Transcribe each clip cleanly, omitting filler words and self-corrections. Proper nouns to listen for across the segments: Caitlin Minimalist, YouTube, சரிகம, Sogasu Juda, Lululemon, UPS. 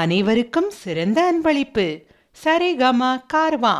அனைவருக்கும் சிறந்த அன்பளிப்பு சரிகம Carvaan.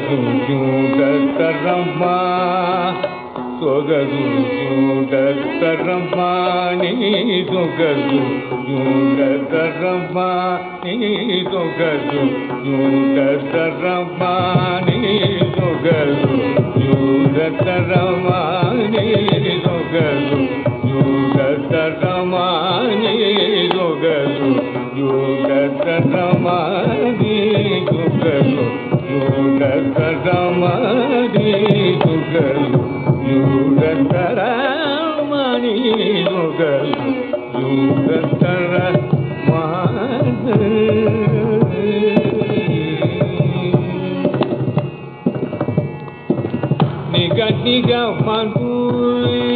Sogasu Juda karama, Sogasu Juda karama, ni Sogasu Juda karama, ni Sogasu Juda karama, ni Sogasu Juda karama, ni Sogasu Juda karama, ni Sogasu Juda karama. Karamani Sogasu Juda karamani Sogasu Juda karamani. Niga manduli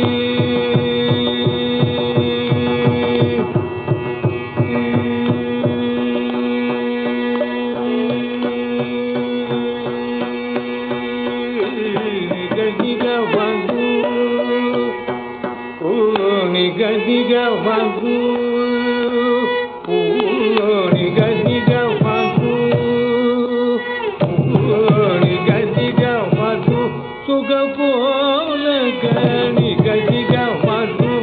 Niga wangu, niga wangu, niga wangu, suga pole gani, niga wangu,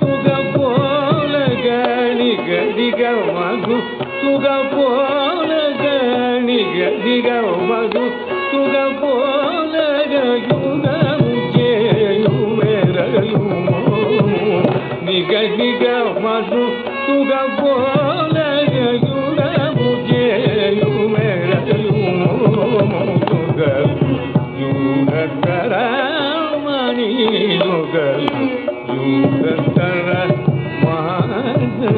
suga pole gani, niga wangu, suga pole gani, niga wangu, suga pole gani. Niga niga mazu suga pole yuda mujhe yu mera yu mo suga yuda taramani suga yuda taramani.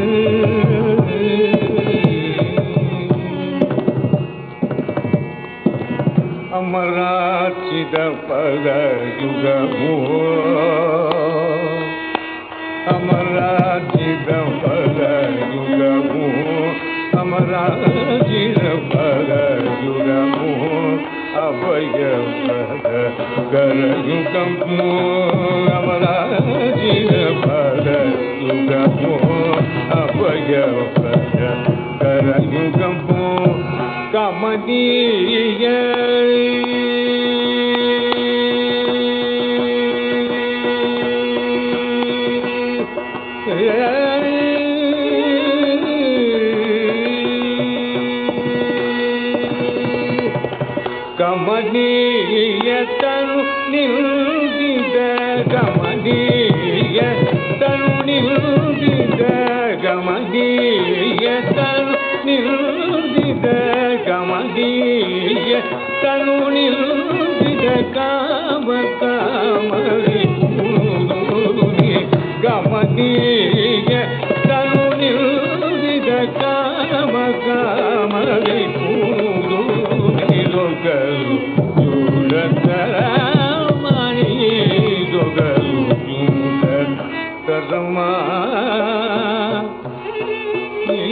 Amara chida pada yuga mo. Amara jida pada juga muh, amara jida pada juga muh, abaya pada juga muh, amara jida pada juga muh, abaya pada juga muh, kamadiya. Kamaniya taru nilida, kamaniya taru nilida, kamaniya taru nilida, kamaniya taru nilida, kamakamari puni, kamaniya taru nilida, kamakamari puni, Sogasu Juda karamani, Sogasu Juda karamani.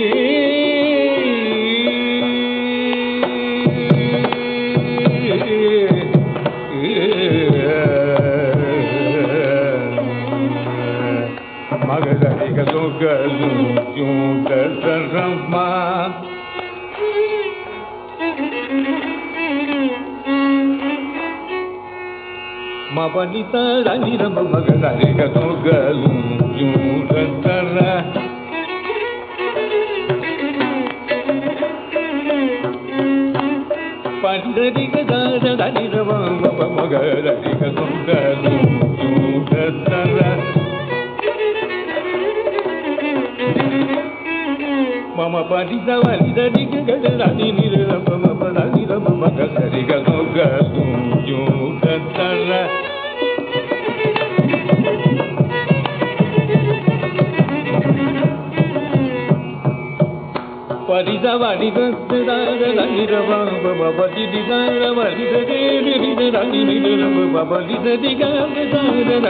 Magadari ka Sogasu Juda karamani. Mabalita rani ram magadare ka Sogasu Juda tara. Pandari ka rani ram magadare ka Sogasu Juda tara. Mama palita validari ka rani ram magadare ka Sogasu Juda tara. Parida valida da ni rava baba dida valida dida da ni rava baba dida dida da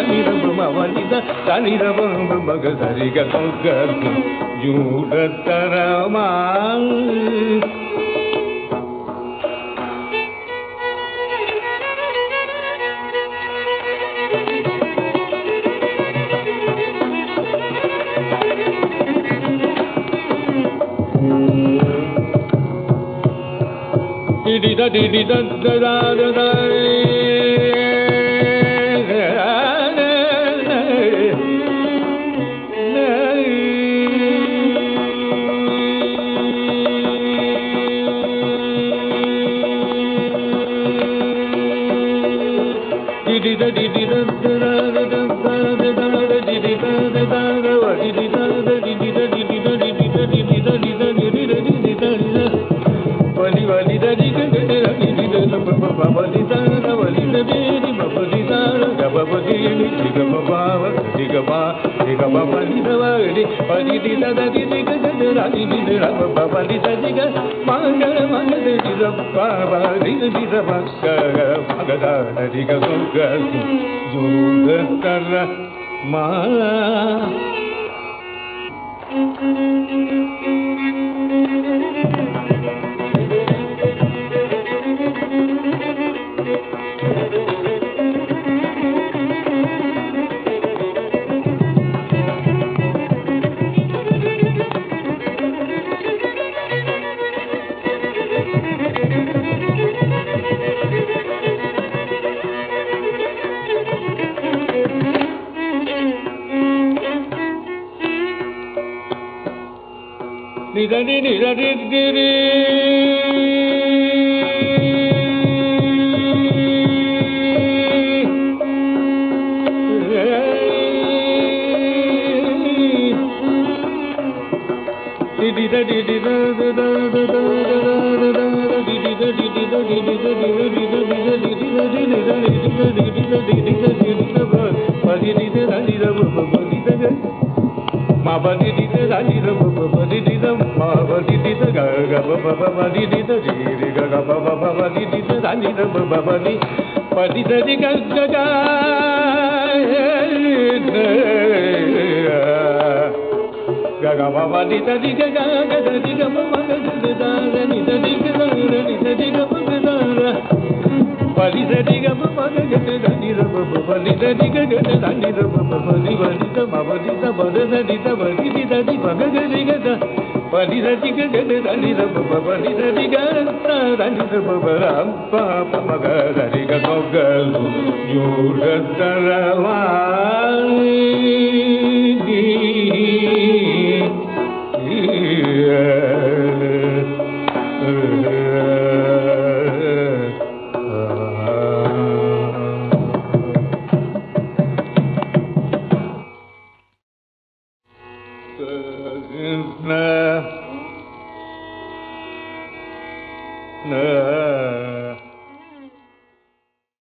ni rava baba dida da ni rava magadare ka Sogasu Juda taramani. Dida di da da da da No.